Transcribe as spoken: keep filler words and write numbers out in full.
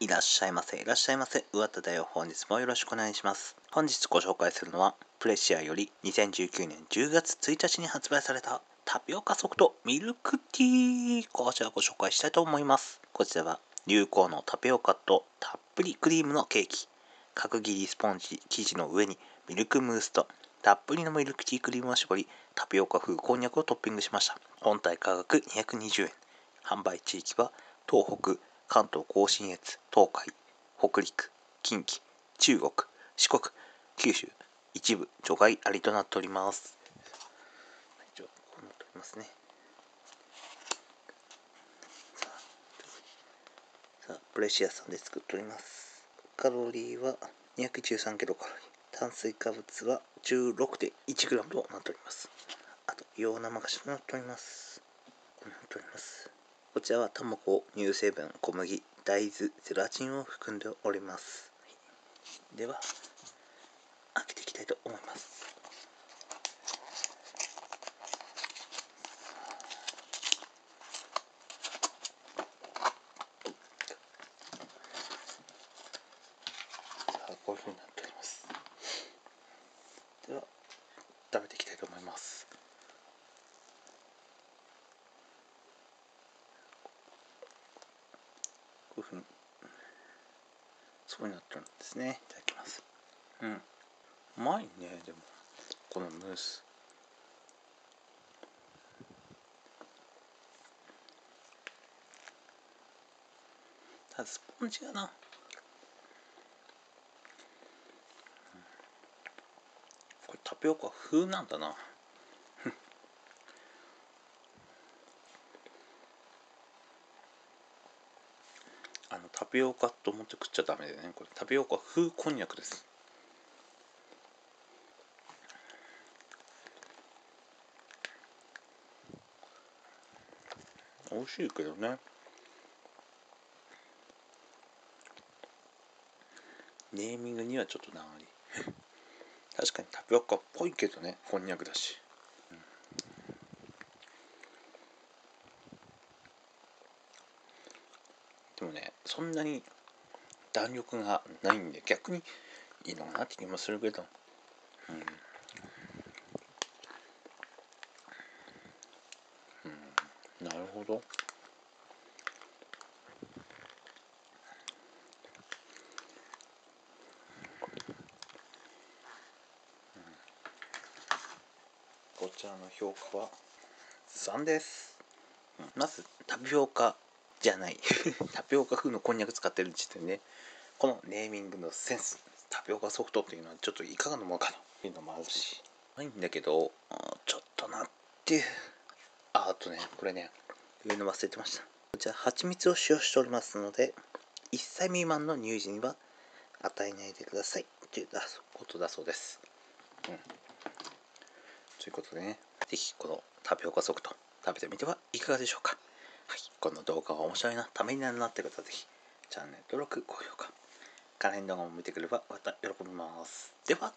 いらっしゃいませいらっしゃいませうわただよ。本日もよろしくお願いします。本日ご紹介するのはプレシアよりにせんじゅうきゅうねんじゅうがつついたちに発売されたタピオカソフトミルクティー、こちらをご紹介したいと思います。こちらは流行のタピオカとたっぷりクリームのケーキ、角切りスポンジ生地の上にミルクムースとたっぷりのミルクティークリームを絞り、タピオカ風こんにゃくをトッピングしました。本体価格にひゃくにじゅうえん、販売地域は東北、関東甲信越、東海、北陸、近畿、中国、四国、九州、一部除外ありとなっております。こうなっておりますね。さあ、プレシアさんで作っております。カロリーはにひゃくじゅうさんキロカロリー、炭水化物は じゅうろくてんいちグラム となっております。あと、洋生菓子となっております。こうなっております。こちらは卵、乳成分、小麦、大豆、ゼラチンを含んでおります。では、開けていきたいと思います。さあ、こういうふうになっております。では、食べていきたいと思います。こういうふうにそうになってるんですね。いただきます。うん、うまいね。でもこのムースただスポンジがな、うん、これタピオカ風なんだなあのタピオカと思って食っちゃダメだよね。これタピオカ風こんにゃくです。美味しいけどね、ネーミングにはちょっとなあり確かにタピオカっぽいけどね、こんにゃくだし。でもね、そんなに弾力がないんで逆にいいのかなって気もするけど、うんうん、うん、なるほど。うん、こちらの評価はさんです、うん、まずタピオカじゃないタピオカ風のこんにゃく使ってる時点で、ね、このネーミングのセンス、タピオカソフトっていうのはちょっといかがなものかというのもあるし、ないんだけどちょっとなっていう。あ、あとね、これね、言うの忘れてました。こちら蜂蜜を使用しておりますので、いっさいみまんの乳児には与えないでくださいということだそうです、うん、ということでね、是非このタピオカソフト食べてみてはいかがでしょうか。はい、この動画は面白いな、ためになるなって方はぜひチャンネル登録、高評価、関連動画も見てくればまた喜びます。では。